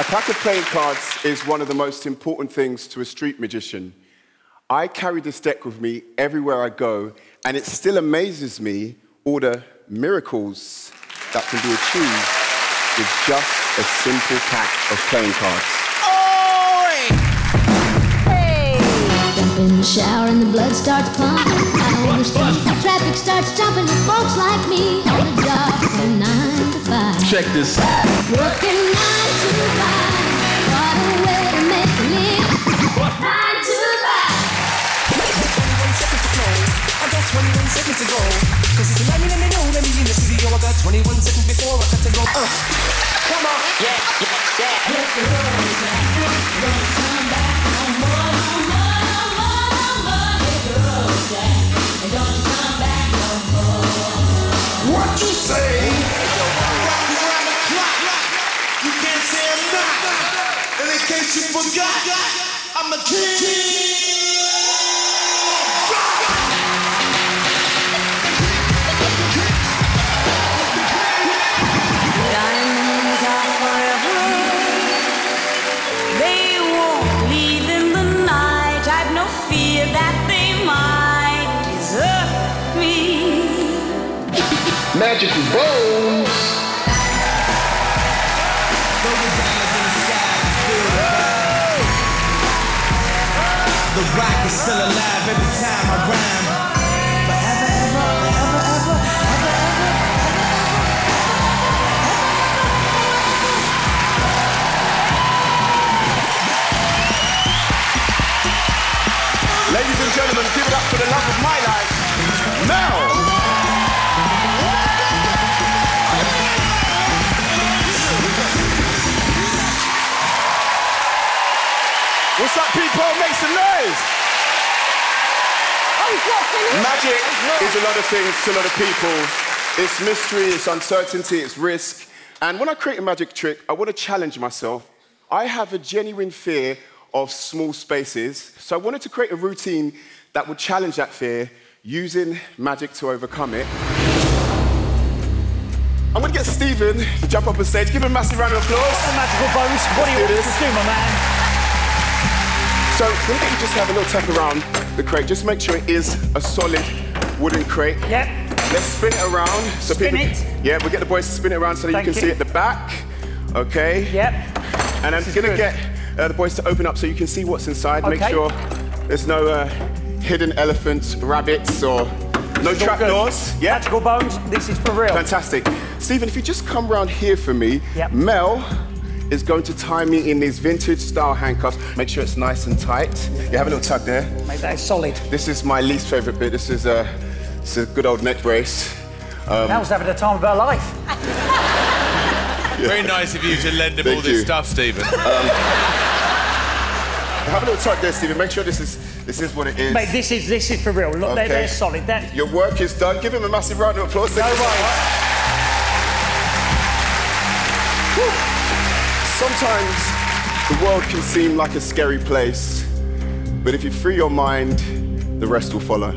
A pack of playing cards is one of the most important things to a street magician. I carry this deck with me everywhere I go, and it still amazes me all the miracles that can be achieved with just a simple pack of playing cards. Oi! Hey! Jump in the shower and the blood starts pumping. I don't understand how traffic starts jumping with folks like me on a job from 9 to 5. Check this out. Working 9 to 5. What a way to make a living. 21 seconds ago, cause it's a let me know, let me in the studio. I got 21 seconds before I got to go. Come on, yeah. Let the road back, don't come back no more, no more. Let the road back, and don't come back no more. What you say? Rock is round the clock. You can't say I'm not, and in case you forgot, I'm a king. Magical Bones! The rock is still alive every time I rhyme. Forever, ever, forever, ever, ever, ever. Ladies and gentlemen, give it up for the love of my life, Mel! What's up, people? Make some noise! Magic is a lot of things to a lot of people. It's mystery, it's uncertainty, it's risk. And when I create a magic trick, I want to challenge myself. I have a genuine fear of small spaces, so I wanted to create a routine that would challenge that fear, using magic to overcome it. I'm going to get Stephen to jump up on stage. Give him a massive round of applause. That's the Magical Bones. What do you want us to do, my man? So we're going to just have a little tap around the crate. Just make sure it is a solid wooden crate. Yep. Let's spin it around. So spin it. Yeah, we'll get the boys to spin it around so that you can see at the back. Okay. Yep. And I'm going to get the boys to open up so you can see what's inside. Okay. Make sure there's no hidden elephants, rabbits, or no trapdoors. Yeah. Magical Bones, this is for real. Fantastic. Stephen, if you just come around here for me, Mel is going to tie me in these vintage style handcuffs. Make sure it's nice and tight. You have a little tug there. Mate, that is solid. This is my least favourite bit. This is a good old neck brace. Mel's having the time of her life. Very nice of you to lend him all this stuff, Stephen. Have a little tug there, Stephen. Make sure this is what it is. Mate, this is for real. Look, they're solid. Your work is done. Give him a massive round of applause. No way. Sometimes the world can seem like a scary place, but if you free your mind, the rest will follow.